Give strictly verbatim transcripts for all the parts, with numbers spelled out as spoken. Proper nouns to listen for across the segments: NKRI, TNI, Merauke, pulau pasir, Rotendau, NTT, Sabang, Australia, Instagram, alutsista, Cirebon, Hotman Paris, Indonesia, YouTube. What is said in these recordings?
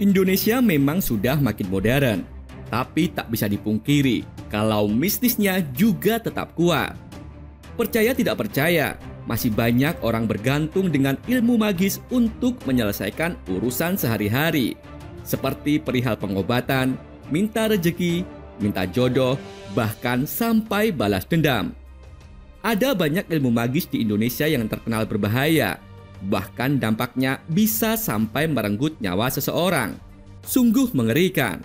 Indonesia memang sudah makin modern, tapi tak bisa dipungkiri kalau mistisnya juga tetap kuat. Percaya tidak percaya, masih banyak orang bergantung dengan ilmu magis untuk menyelesaikan urusan sehari-hari, seperti perihal pengobatan, minta rejeki, minta jodoh, bahkan sampai balas dendam. Ada banyak ilmu magis di Indonesia yang terkenal berbahaya, bahkan dampaknya bisa sampai merenggut nyawa seseorang. Sungguh mengerikan.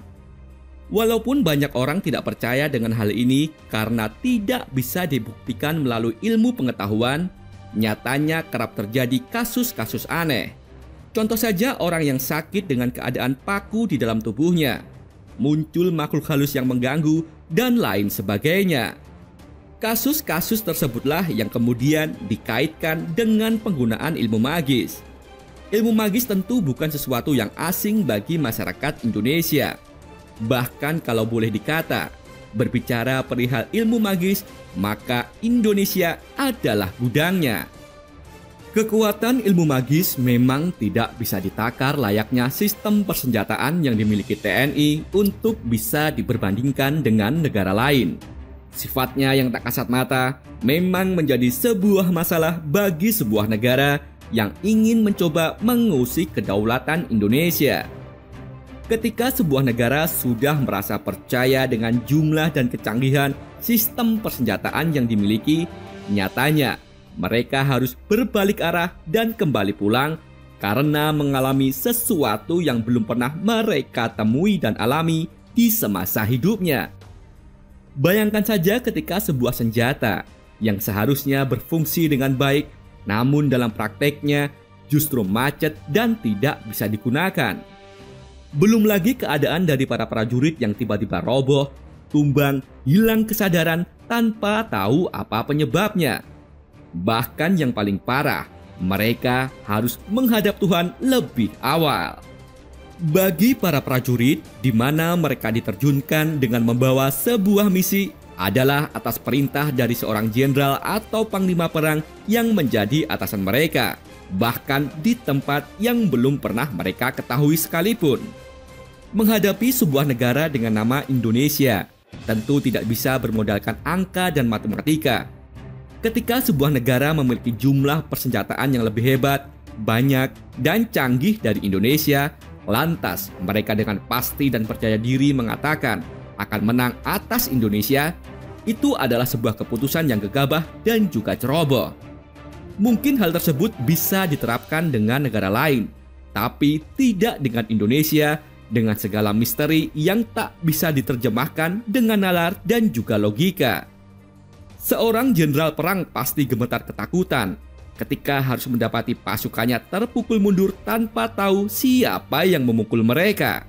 Walaupun banyak orang tidak percaya dengan hal ini karena tidak bisa dibuktikan melalui ilmu pengetahuan, nyatanya kerap terjadi kasus-kasus aneh. Contoh saja orang yang sakit dengan keadaan paku di dalam tubuhnya, muncul makhluk halus yang mengganggu, dan lain sebagainya. Kasus-kasus tersebutlah yang kemudian dikaitkan dengan penggunaan ilmu magis. Ilmu magis tentu bukan sesuatu yang asing bagi masyarakat Indonesia. Bahkan kalau boleh dikata, berbicara perihal ilmu magis, maka Indonesia adalah gudangnya. Kekuatan ilmu magis memang tidak bisa ditakar layaknya sistem persenjataan yang dimiliki T N I untuk bisa diperbandingkan dengan negara lain. Sifatnya yang tak kasat mata memang menjadi sebuah masalah bagi sebuah negara yang ingin mencoba mengusik kedaulatan Indonesia. Ketika sebuah negara sudah merasa percaya dengan jumlah dan kecanggihan sistem persenjataan yang dimiliki, nyatanya mereka harus berbalik arah dan kembali pulang karena mengalami sesuatu yang belum pernah mereka temui dan alami di semasa hidupnya. Bayangkan saja ketika sebuah senjata yang seharusnya berfungsi dengan baik, namun dalam prakteknya justru macet dan tidak bisa digunakan. Belum lagi keadaan dari para prajurit yang tiba-tiba roboh, tumbang, hilang kesadaran tanpa tahu apa penyebabnya. Bahkan yang paling parah, mereka harus menghadap Tuhan lebih awal. Bagi para prajurit, di mana mereka diterjunkan dengan membawa sebuah misi adalah atas perintah dari seorang jenderal atau panglima perang yang menjadi atasan mereka, bahkan di tempat yang belum pernah mereka ketahui sekalipun. Menghadapi sebuah negara dengan nama Indonesia, tentu tidak bisa bermodalkan angka dan matematika. Ketika sebuah negara memiliki jumlah persenjataan yang lebih hebat, banyak, dan canggih dari Indonesia, lantas mereka dengan pasti dan percaya diri mengatakan akan menang atas Indonesia, itu adalah sebuah keputusan yang gegabah dan juga ceroboh. Mungkin hal tersebut bisa diterapkan dengan negara lain, tapi tidak dengan Indonesia, dengan segala misteri yang tak bisa diterjemahkan dengan nalar dan juga logika. Seorang jenderal perang pasti gemetar ketakutan ketika harus mendapati pasukannya terpukul mundur tanpa tahu siapa yang memukul mereka.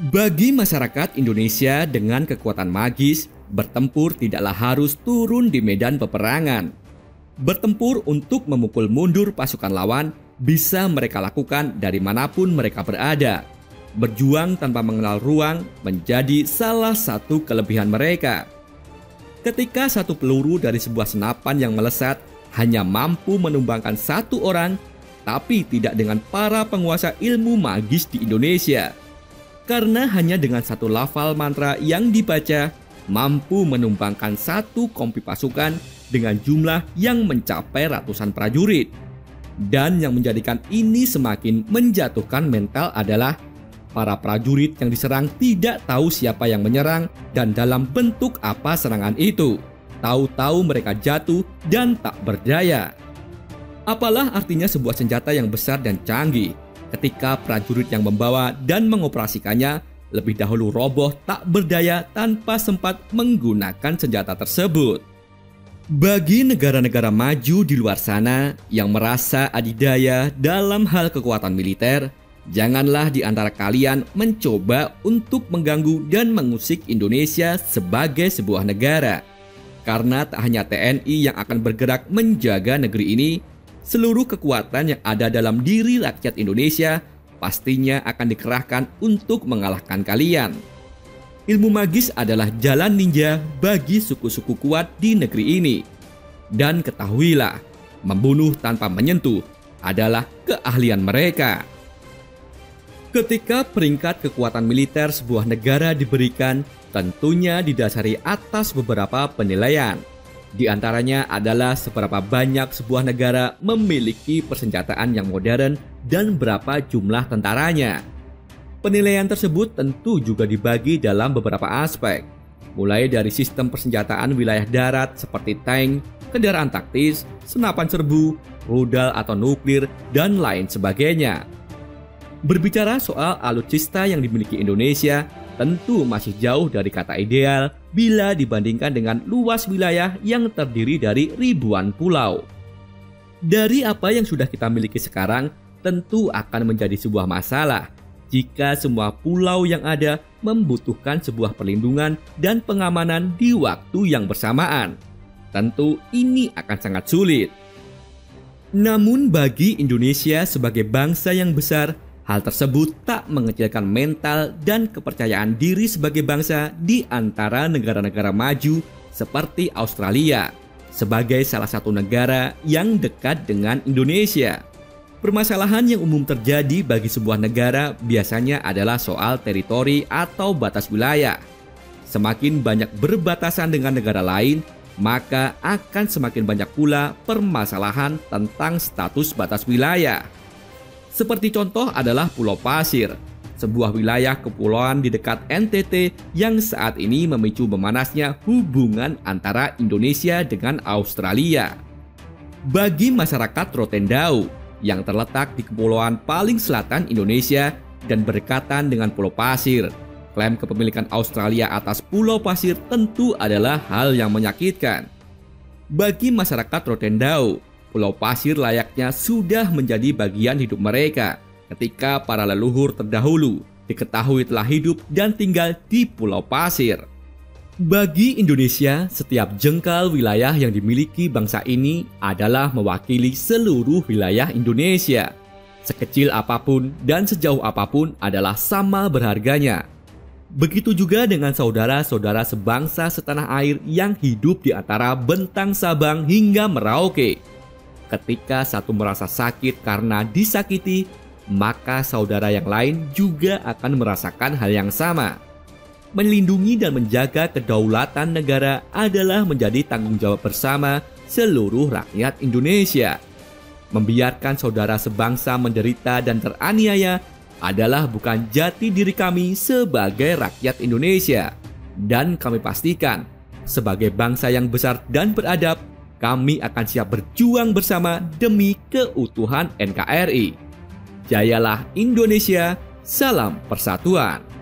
Bagi masyarakat Indonesia dengan kekuatan magis, bertempur tidaklah harus turun di medan peperangan. Bertempur untuk memukul mundur pasukan lawan bisa mereka lakukan dari manapun mereka berada. Berjuang tanpa mengenal ruang menjadi salah satu kelebihan mereka. Ketika satu peluru dari sebuah senapan yang melesat hanya mampu menumbangkan satu orang, tapi tidak dengan para penguasa ilmu magis di Indonesia. Karena hanya dengan satu lafal mantra yang dibaca, mampu menumbangkan satu kompi pasukan dengan jumlah yang mencapai ratusan prajurit. Dan yang menjadikan ini semakin menjatuhkan mental adalah para prajurit yang diserang tidak tahu siapa yang menyerang dan dalam bentuk apa serangan itu. Tahu-tahu mereka jatuh dan tak berdaya. Apalah artinya sebuah senjata yang besar dan canggih ketika prajurit yang membawa dan mengoperasikannya lebih dahulu roboh tak berdaya tanpa sempat menggunakan senjata tersebut. Bagi negara-negara maju di luar sana yang merasa adidaya dalam hal kekuatan militer, janganlah di antara kalian mencoba untuk mengganggu dan mengusik Indonesia sebagai sebuah negara. Karena tak hanya T N I yang akan bergerak menjaga negeri ini, seluruh kekuatan yang ada dalam diri rakyat Indonesia pastinya akan dikerahkan untuk mengalahkan kalian. Ilmu magis adalah jalan ninja bagi suku-suku kuat di negeri ini. Dan ketahuilah, membunuh tanpa menyentuh adalah keahlian mereka. Ketika peringkat kekuatan militer sebuah negara diberikan, tentunya didasari atas beberapa penilaian. Di antaranya adalah seberapa banyak sebuah negara memiliki persenjataan yang modern dan berapa jumlah tentaranya. Penilaian tersebut tentu juga dibagi dalam beberapa aspek, mulai dari sistem persenjataan wilayah darat seperti tank, kendaraan taktis, senapan serbu, rudal atau nuklir, dan lain sebagainya. Berbicara soal alutsista yang dimiliki Indonesia, tentu masih jauh dari kata ideal bila dibandingkan dengan luas wilayah yang terdiri dari ribuan pulau. Dari apa yang sudah kita miliki sekarang, tentu akan menjadi sebuah masalah jika semua pulau yang ada membutuhkan sebuah perlindungan dan pengamanan di waktu yang bersamaan. Tentu ini akan sangat sulit. Namun bagi Indonesia sebagai bangsa yang besar, hal tersebut tak mengecilkan mental dan kepercayaan diri sebagai bangsa di antara negara-negara maju seperti Australia sebagai salah satu negara yang dekat dengan Indonesia. Permasalahan yang umum terjadi bagi sebuah negara biasanya adalah soal teritori atau batas wilayah. Semakin banyak berbatasan dengan negara lain, maka akan semakin banyak pula permasalahan tentang status batas wilayah. Seperti contoh adalah Pulau Pasir, sebuah wilayah kepulauan di dekat N T T yang saat ini memicu memanasnya hubungan antara Indonesia dengan Australia. Bagi masyarakat Rotendau yang terletak di kepulauan paling selatan Indonesia dan berdekatan dengan Pulau Pasir, klaim kepemilikan Australia atas Pulau Pasir tentu adalah hal yang menyakitkan. Bagi masyarakat Rotendau, Pulau Pasir layaknya sudah menjadi bagian hidup mereka ketika para leluhur terdahulu diketahui telah hidup dan tinggal di Pulau Pasir. Bagi Indonesia, setiap jengkal wilayah yang dimiliki bangsa ini adalah mewakili seluruh wilayah Indonesia. Sekecil apapun dan sejauh apapun adalah sama berharganya. Begitu juga dengan saudara-saudara sebangsa setanah air yang hidup di antara bentang Sabang hingga Merauke. Ketika satu merasa sakit karena disakiti, maka saudara yang lain juga akan merasakan hal yang sama. Melindungi dan menjaga kedaulatan negara adalah menjadi tanggung jawab bersama seluruh rakyat Indonesia. Membiarkan saudara sebangsa menderita dan teraniaya adalah bukan jati diri kami sebagai rakyat Indonesia. Dan kami pastikan, sebagai bangsa yang besar dan beradab, kami akan siap berjuang bersama demi keutuhan N K R I. Jayalah Indonesia, salam persatuan.